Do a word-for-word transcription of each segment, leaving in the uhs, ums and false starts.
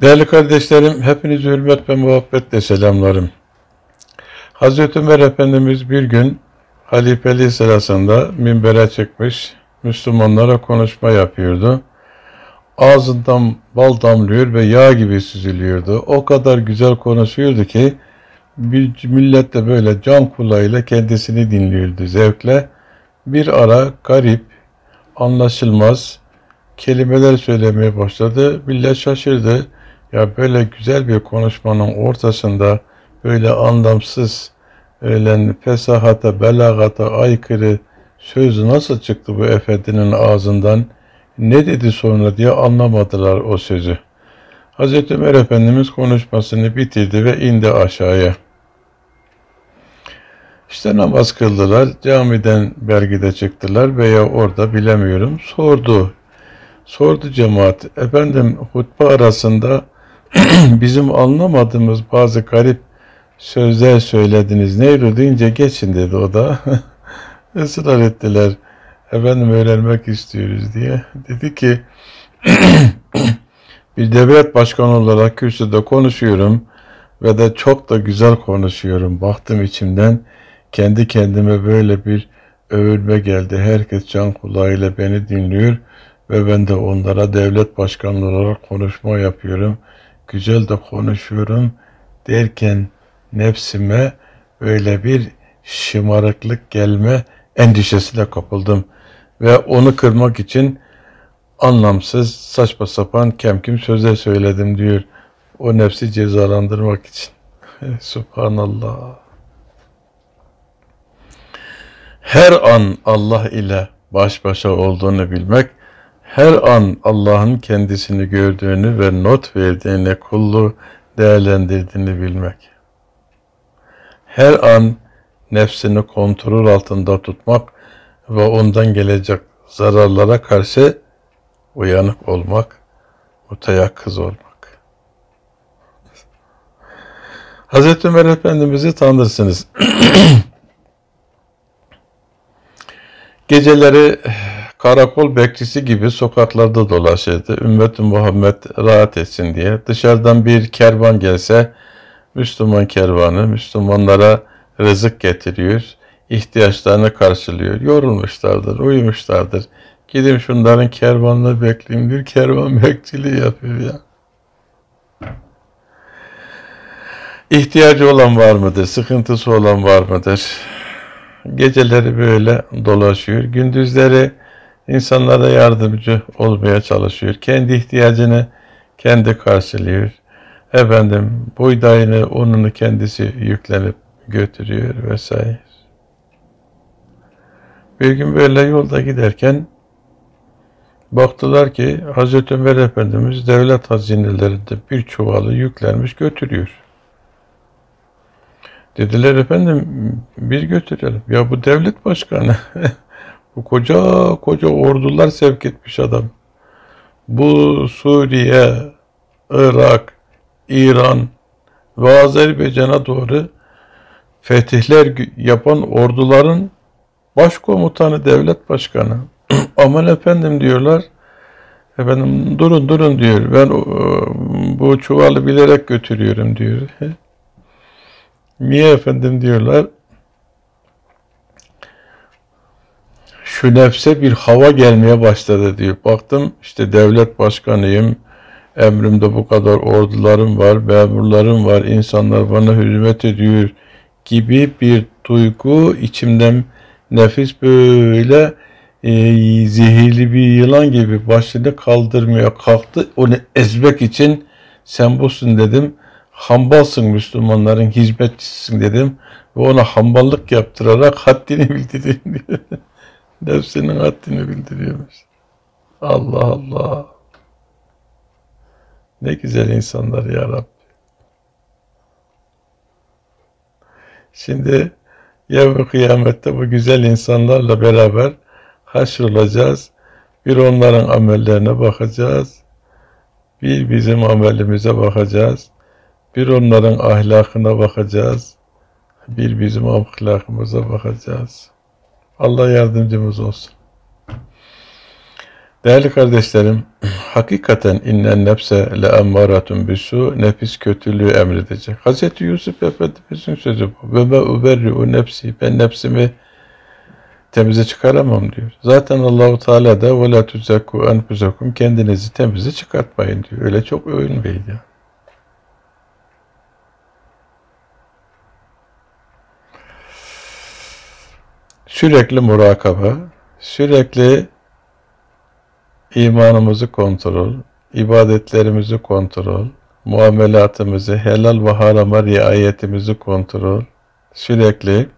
Değerli kardeşlerim, hepinizi hürmet ve muhabbetle selamlarım. Hz. Ömer Efendimiz bir gün halifeliği sırasında minbere çıkmış, Müslümanlara konuşma yapıyordu. Ağzından bal damlıyor ve yağ gibi süzülüyordu. O kadar güzel konuşuyordu ki millet de böyle can kulağıyla kendisini dinliyordu zevkle. Bir ara garip, anlaşılmaz kelimeler söylemeye başladı. Millet şaşırdı. Ya böyle güzel bir konuşmanın ortasında böyle anlamsız, öyle fesahata, belagata aykırı söz nasıl çıktı bu efendinin ağzından? Ne dedi sonra diye anlamadılar o sözü. Hz. Ömer Efendimiz konuşmasını bitirdi ve indi aşağıya. İşte namaz kıldılar, camiden belki de çıktılar veya orada bilemiyorum. Sordu, sordu cemaat, efendim hutbe arasında bizim anlamadığımız bazı garip sözler söylediniz. Neydi deyince geçin dedi o da. Israr ettiler. Efendim öğrenmek istiyoruz diye. Dedi ki bir devlet başkanı olarak kürsüde konuşuyorum ve de çok da güzel konuşuyorum. Baktım içimden kendi kendime böyle bir övülme geldi. Herkes can kulağıyla beni dinliyor ve ben de onlara devlet başkanı olarak konuşma yapıyorum. Güzel de konuşuyorum derken nefsime böyle bir şımarıklık gelme endişesine kapıldım ve onu kırmak için anlamsız, saçma sapan, kemkim sözler söyledim diyor. O nefsi cezalandırmak için. Subhanallah. Her an Allah ile baş başa olduğunu bilmek, her an Allah'ın kendisini gördüğünü ve not verdiğini, kulluğu değerlendirdiğini bilmek. Her an nefsini kontrol altında tutmak ve ondan gelecek zararlara karşı uyanık olmak, müteyakkız olmak. Hz. Ömer Efendimiz'i tanırsınız. Geceleri karakol bekçisi gibi sokaklarda dolaşırdı. Ümmet-i Muhammed rahat etsin diye. Dışarıdan bir kervan gelse, Müslüman kervanı, Müslümanlara rızık getiriyor, ihtiyaçlarını karşılıyor. Yorulmuşlardır, uyumuşlardır. Gidin şunların kervanını bekleyeyim diyor. Kervan bekçiliği yapıyor ya. İhtiyacı olan var mıdır? Sıkıntısı olan var mıdır? Geceleri böyle dolaşıyor. Gündüzleri insanlara yardımcı olmaya çalışıyor. Kendi ihtiyacını kendi karşılıyor. Efendim buğdayını, ununu kendisi yüklenip götürüyor vesaire. Bir gün böyle yolda giderken baktılar ki Hz. Ömer Efendimiz devlet hazinelerinde bir çuvalı yüklenmiş götürüyor. Dediler efendim bir götürelim. Ya bu devlet başkanı bu koca koca ordular sevk etmiş adam. Bu Suriye, Irak, İran ve Azerbaycan'a doğru fetihler yapan orduların başkomutanı, devlet başkanı. Aman efendim diyorlar, efendim durun durun diyor, ben bu çuvalı bilerek götürüyorum diyor. Niye efendim diyorlar, şu nefse bir hava gelmeye başladı diyor. Baktım işte devlet başkanıyım, emrimde bu kadar ordularım var, memurlarım var, insanlar bana hürmet ediyor gibi bir duygu içimden, nefis böyle e, zehirli bir yılan gibi başını kaldırmaya kalktı. Onu ezmek için sen busun dedim, hambalsın, Müslümanların hizmetçisisin dedim ve ona hamballık yaptırarak haddini bildireyim diyor. Nefsinin haddini bildiriyormuş. Allah Allah. Ne güzel insanlar ya Rabbi. Şimdi yevmi kıyamette bu güzel insanlarla beraber haşrolacağız. Bir onların amellerine bakacağız. Bir bizim amelimize bakacağız. Bir onların ahlakına bakacağız. Bir bizim ahlakımıza bakacağız. Allah yardımcımız olsun. Değerli kardeşlerim, hakikaten innen nefse le emmâratun bisû, nefis kötülüğü emredecek. Hazreti Yusuf Efendimiz'in sözü bu. Ve ben uberri'u nefsi, ben nefsimi temize çıkaramam diyor. Zaten Allahu Teala da ve la tuzakkû enfusakum, kendinizi temize çıkartmayın diyor. Öyle çok övünmeyin ya. Sürekli murakaba, sürekli imanımızı kontrol, ibadetlerimizi kontrol, muamelatımızı, helal ve harama riayetimizi kontrol, sürekli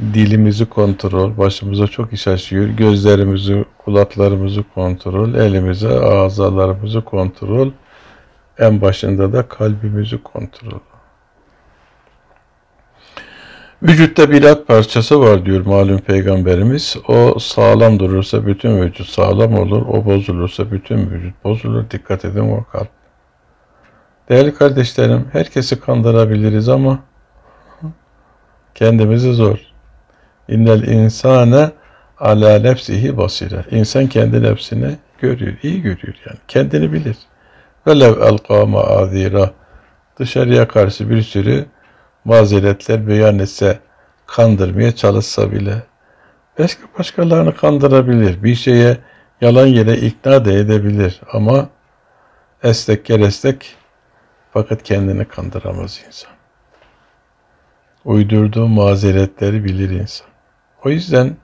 dilimizi kontrol, başımıza çok iş açıyor, gözlerimizi, kulaklarımızı kontrol, elimize, azalarımızı kontrol, en başında da kalbimizi kontrol. Vücutta bir at parçası var diyor malum Peygamberimiz. O sağlam durursa bütün vücut sağlam olur, o bozulursa bütün vücut bozulur. Dikkat edin o kalp. Değerli kardeşlerim, herkesi kandırabiliriz ama kendimizi zor. İnnel insane ala nefsihi basire. İnsan kendi nefsini görüyor, iyi görüyor yani. Kendini bilir. Velev elkâ ma'azîrâ. Dışarıya karşı bir sürü mazeretler beyan etse, kandırmaya çalışsa bile, başka başkalarını kandırabilir, bir şeye yalan yere ikna da edebilir ama estek gerestek, fakat kendini kandıramaz insan. Uydurduğu mazeretleri bilir insan. O yüzden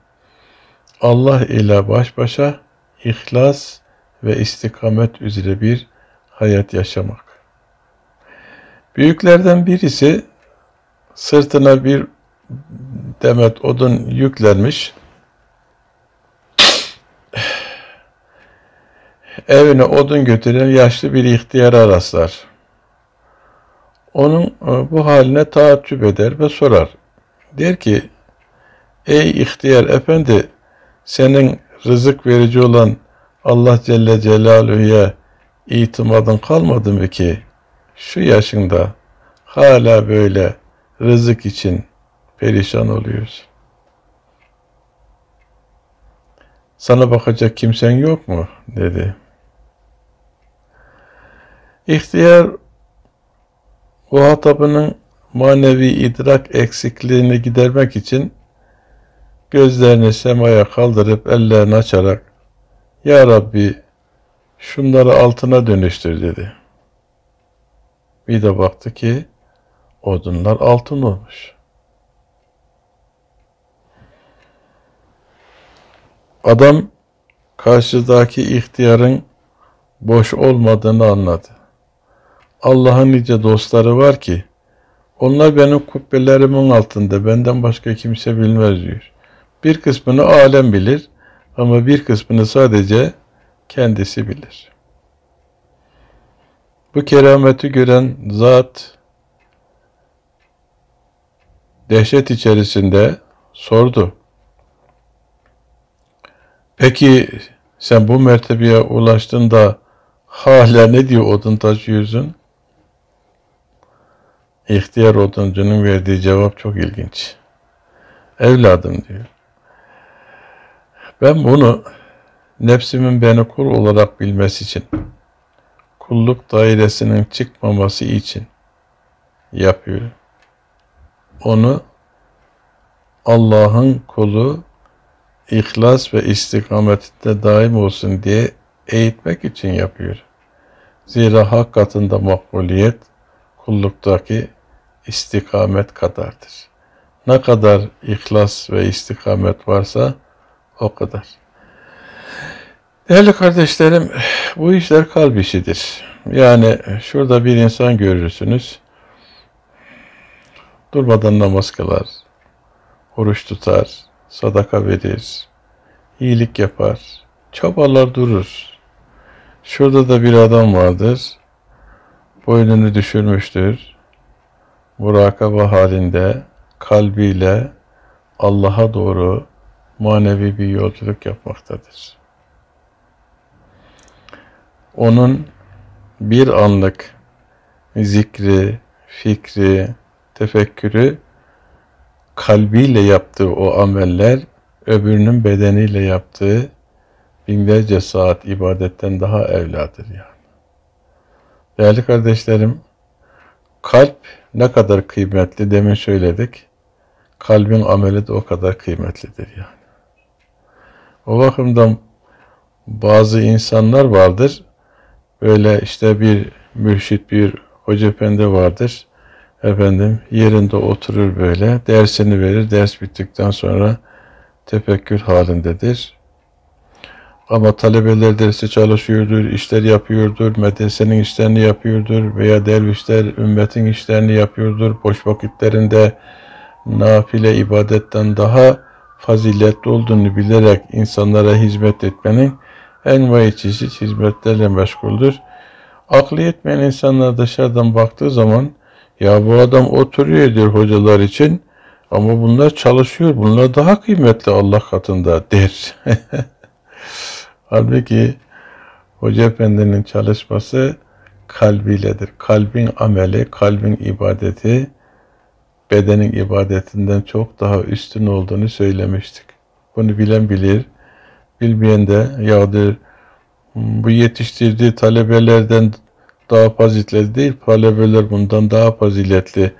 Allah ile baş başa ihlas ve istikamet üzere bir hayat yaşamak. Büyüklerden birisi sırtına bir demet odun yüklenmiş, evine odun götüren yaşlı bir ihtiyara rastlar. Onun bu haline taaccüp eder ve sorar. Der ki, ey ihtiyar efendi, senin rızık verici olan Allah Celle Celaluhu'ya itimadın kalmadı mı ki şu yaşında hala böyle rızık için perişan oluyoruz? Sana bakacak kimsen yok mu? Dedi. İhtiyar muhatabının manevi idrak eksikliğini gidermek için gözlerini semaya kaldırıp ellerini açarak "Ya Rabbi, şunları altına dönüştür" dedi. Bir de baktı ki odunlar altın olmuş. Adam karşıdaki ihtiyarın boş olmadığını anladı. Allah'ın nice dostları var ki onlar benim kubbelerimin altında, benden başka kimse bilmez diyor. Bir kısmını alem bilir ama bir kısmını sadece kendisi bilir. Bu kerameti gören zat dehşet içerisinde sordu. Peki sen bu mertebeye ulaştın da hala ne diye odun taşıyorsun? İhtiyar oduncunun verdiği cevap çok ilginç. Evladım diyor, ben bunu nefsimin beni kul olarak bilmesi için, kulluk dairesinin çıkmaması için yapıyorum. Onu Allah'ın kulu ihlas ve istikametinde daim olsun diye eğitmek için yapıyor. Zira hak katında makbuliyet kulluktaki istikamet kadardır. Ne kadar ihlas ve istikamet varsa o kadar. Değerli kardeşlerim, bu işler kalp işidir. Yani şurada bir insan görürsünüz, durmadan namaz kılar, oruç tutar, sadaka verir, iyilik yapar, çabalar durur. Şurada da bir adam vardır, boynunu düşürmüştür, murakaba halinde, kalbiyle Allah'a doğru manevi bir yolculuk yapmaktadır. Onun bir anlık zikri, fikri, tefekkürü, kalbiyle yaptığı o ameller, öbürünün bedeniyle yaptığı binlerce saat ibadetten daha evladır yani. Değerli kardeşlerim, kalp ne kadar kıymetli, demin söyledik. Kalbin ameli de o kadar kıymetlidir yani. O bakımdan bazı insanlar vardır. Böyle işte bir mürşit, bir hoca efendi vardır. Efendim yerinde oturur böyle, dersini verir. Ders bittikten sonra tefekkür halindedir. Ama talebeler dersi çalışıyordur, işler yapıyordur, medresenin işlerini yapıyordur veya dervişler ümmetin işlerini yapıyordur. Boş vakitlerinde nafile ibadetten daha faziletli olduğunu bilerek insanlara hizmet etmenin envai çeşit hizmetlerle meşguldür. Aklı yetmeyen insanlar dışarıdan baktığı zaman ya bu adam oturuyor diyor hocalar için ama bunlar çalışıyor, bunlar daha kıymetli Allah katında der. Halbuki hoca efendinin çalışması kalbiyledir. Kalbin ameli, kalbin ibadeti bedenin ibadetinden çok daha üstün olduğunu söylemiştik. Bunu bilen bilir, bilmeyen de yadır. Bu yetiştirdiği talebelerden daha faziletli değil, talebeler bundan daha faziletli.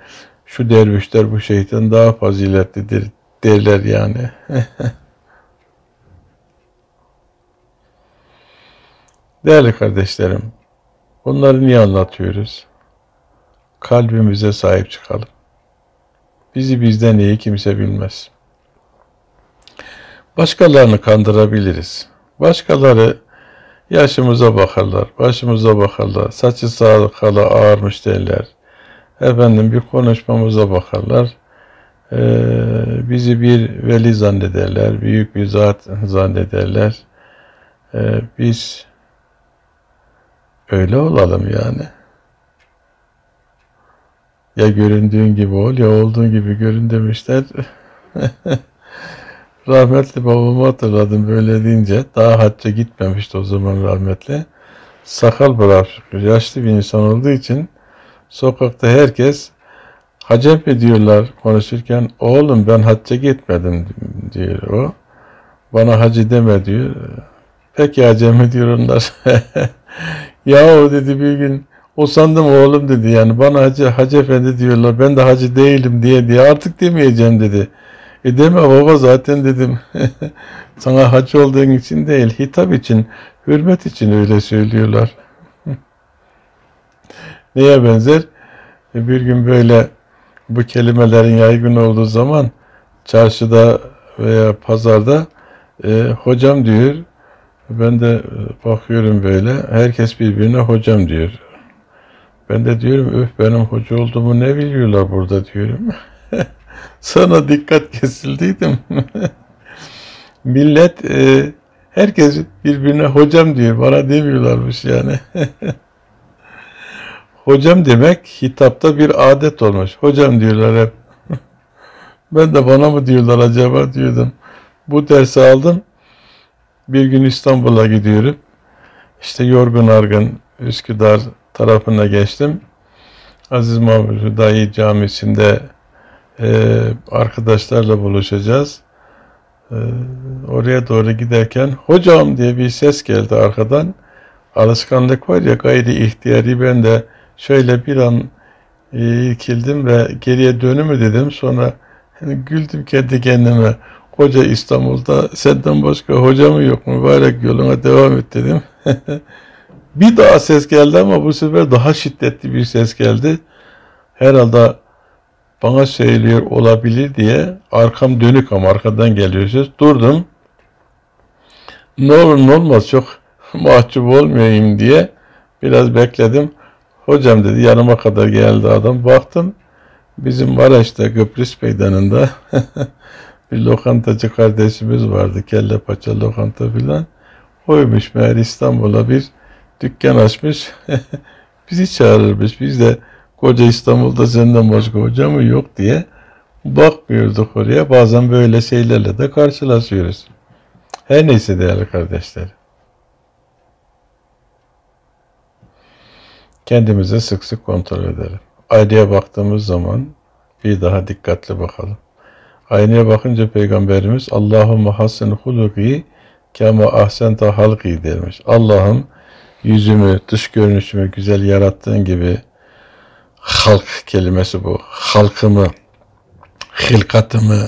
Şu dervişler bu şeyden daha faziletlidir derler yani. Değerli kardeşlerim, bunları niye anlatıyoruz? Kalbimize sahip çıkalım. Bizi bizden iyi kimse bilmez. Başkalarını kandırabiliriz. Başkaları yaşımıza bakarlar, başımıza bakarlar, saçı sakalı ağarmış derler. Efendim bir konuşmamıza bakarlar, ee, bizi bir veli zannederler, büyük bir zat zannederler. Ee, biz öyle olalım yani. Ya göründüğün gibi ol, ya olduğun gibi görün demişler. Rahmetli babamı hatırladım böyle deyince. Daha hacca gitmemişti o zaman rahmetli. Sakal bırakmış. Yaşlı bir insan olduğu için sokakta herkes hacep ediyorlar konuşurken. Oğlum ben hacca gitmedim diyor o. Bana hacı deme diyor. Peki acemi diyor onlar. Yahu dedi bir gün. O sandım oğlum dedi yani bana hacı, hacı efendi diyorlar ben de hacı değilim diye diye artık demeyeceğim dedi. E deme baba zaten dedim sana hacı olduğun için değil hitap için hürmet için öyle söylüyorlar. Neye benzer? E bir gün böyle bu kelimelerin yaygın olduğu zaman çarşıda veya pazarda e, hocam diyor ben de bakıyorum böyle herkes birbirine hocam diyor. Ben de diyorum, öf benim hoca olduğumu ne biliyorlar burada diyorum. Sana dikkat kesildiydim. Millet, e, herkes birbirine hocam diyor, bana demiyorlarmış yani. Hocam demek hitapta bir adet olmuş. Hocam diyorlar hep. Ben de bana mı diyorlar acaba diyordum. Bu dersi aldım. Bir gün İstanbul'a gidiyorum. İşte yorgun argın, Üsküdar tarafına geçtim. Aziz Mahmut Hüdayi camisinde e, arkadaşlarla buluşacağız. E, oraya doğru giderken hocam diye bir ses geldi arkadan. Alışkanlık var ya gayri ihtiyari ben de şöyle bir an e, irkildim ve geriye dönümü dedim. Sonra hani, güldüm kendi kendime. Koca İstanbul'da senden başka hoca mı yok mübarek yoluna devam et dedim. Bir daha ses geldi ama bu sefer daha şiddetli bir ses geldi. Herhalde bana söylüyor olabilir diye arkam dönük ama arkadan geliyor ses. Durdum. Ne olur ne olmaz çok mahcup olmayayım diye biraz bekledim. Hocam dedi yanıma kadar geldi adam. Baktım bizim Maraş'ta Kıbrıs Meydanı'nda bir lokantacı kardeşimiz vardı. Kelle paça lokanta filan. Oymuş meğer İstanbul'a bir dükkan açmış, bizi çağırırmış. Biz de koca İstanbul'da senden başka hoca mı yok diye bakmıyorduk oraya. Bazen böyle şeylerle de karşılaşıyoruz. Her neyse değerli kardeşler. Kendimize sık sık kontrol edelim. Aynaya baktığımız zaman bir daha dikkatli bakalım. Aynaya bakınca Peygamberimiz Allahümme hasen huluki kâme ahsente halkî dermiş. Allah'ım yüzümü, dış görünüşümü güzel yarattığın gibi, halk kelimesi bu, halkımı, hilkatımı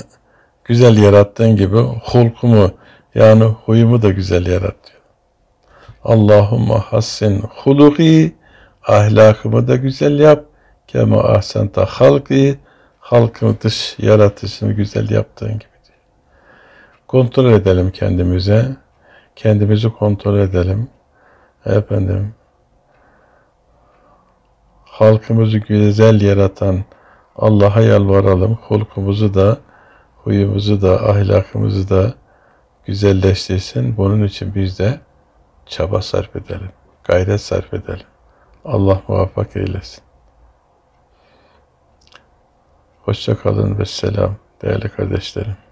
güzel yarattığın gibi hulkumu, yani huyumu da güzel yarat diyor. Allahümme hassin huluki, ahlakımı da güzel yap, kema ahsente halki, halkımı, dış yaratışını güzel yaptığın gibi diyor. Kontrol edelim kendimize, kendimizi kontrol edelim efendim. Halkımızı güzel yaratan Allah'a yalvaralım, hulkumuzu da, huyumuzu da, ahlakımızı da güzelleştirsin. Bunun için biz de çaba sarf edelim, gayret sarf edelim. Allah muvaffak eylesin. Hoşça kalın ve selam değerli kardeşlerim.